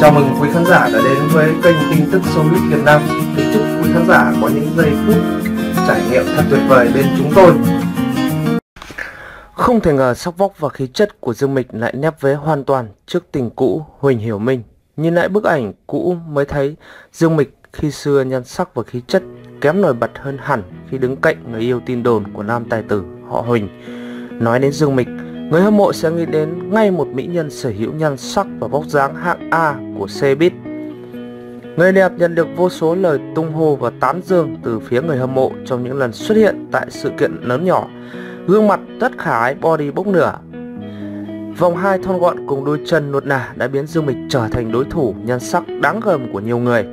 Chào mừng quý khán giả đã đến với kênh tin tức showbiz Việt Nam. Kính chúc quý khán giả có những giây phút trải nghiệm thật tuyệt vời bên chúng tôi. Không thể ngờ sắc vóc và khí chất của Dương Mịch lại nép vế hoàn toàn trước tình cũ Huỳnh Hiểu Minh. Nhìn lại bức ảnh cũ mới thấy Dương Mịch khi xưa nhan sắc và khí chất kém nổi bật hơn hẳn khi đứng cạnh người yêu tin đồn của nam tài tử họ Huỳnh. Nói đến Dương Mịch, người hâm mộ sẽ nghĩ đến ngay một mỹ nhân sở hữu nhan sắc và vóc dáng hạng A của showbiz. Người đẹp nhận được vô số lời tung hô và tán dương từ phía người hâm mộ trong những lần xuất hiện tại sự kiện lớn nhỏ. Gương mặt rất khả ái, body bốc nửa, vòng hai thon gọn cùng đôi chân nuột nà đã biến Dương Mịch trở thành đối thủ nhan sắc đáng gờm của nhiều người.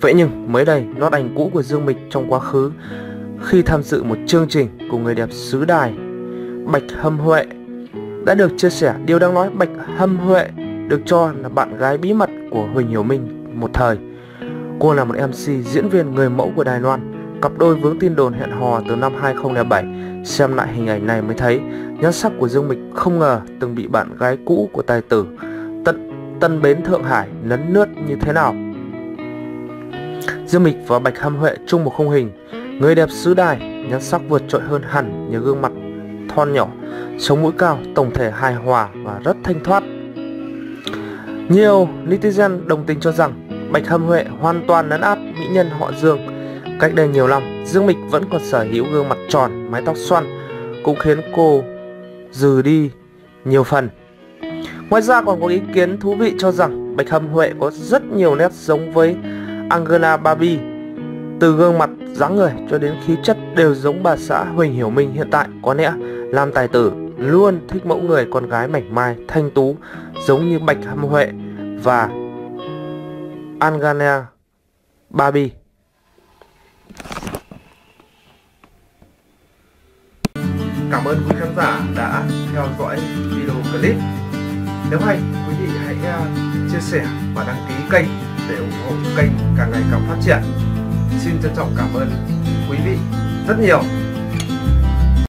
Vậy nhưng mới đây, nốt ảnh cũ của Dương Mịch trong quá khứ khi tham dự một chương trình cùng người đẹp xứ Đài Bạch Hâm Huệ đã được chia sẻ. Điều đáng nói, Bạch Hâm Huệ được cho là bạn gái bí mật của Huỳnh Hiểu Minh một thời. Cô là một MC, diễn viên, người mẫu của Đài Loan. Cặp đôi vướng tin đồn hẹn hò từ năm 2007. Xem lại hình ảnh này mới thấy nhan sắc của Dương Mịch không ngờ từng bị bạn gái cũ của tài tử Tân Bến Thượng Hải nấn nướt như thế nào. Dương Mịch và Bạch Hâm Huệ chung một khung hình. Người đẹp xứ Đài nhan sắc vượt trội hơn hẳn nhờ gương mặt thon nhỏ, sống mũi cao, tổng thể hài hòa và rất thanh thoát. Nhiều netizen đồng tình cho rằng Bạch Hâm Huệ hoàn toàn lấn át mỹ nhân họ Dương. Cách đây nhiều năm, Dương Mịch vẫn còn sở hữu gương mặt tròn, mái tóc xoăn cũng khiến cô dừ đi nhiều phần. Ngoài ra còn có ý kiến thú vị cho rằng Bạch Hâm Huệ có rất nhiều nét giống với Angelababy. Từ gương mặt, dáng người cho đến khí chất đều giống bà xã Huỳnh Hiểu Minh hiện tại. Có lẽ nam tài tử luôn thích mẫu người con gái mảnh mai, thanh tú giống như Bạch Hâm Huệ và Angelababy. Cảm ơn quý khán giả đã theo dõi video clip. Nếu hay, quý vị hãy chia sẻ và đăng ký kênh để ủng hộ kênh càng ngày càng phát triển. Xin trân trọng cảm ơn quý vị rất nhiều.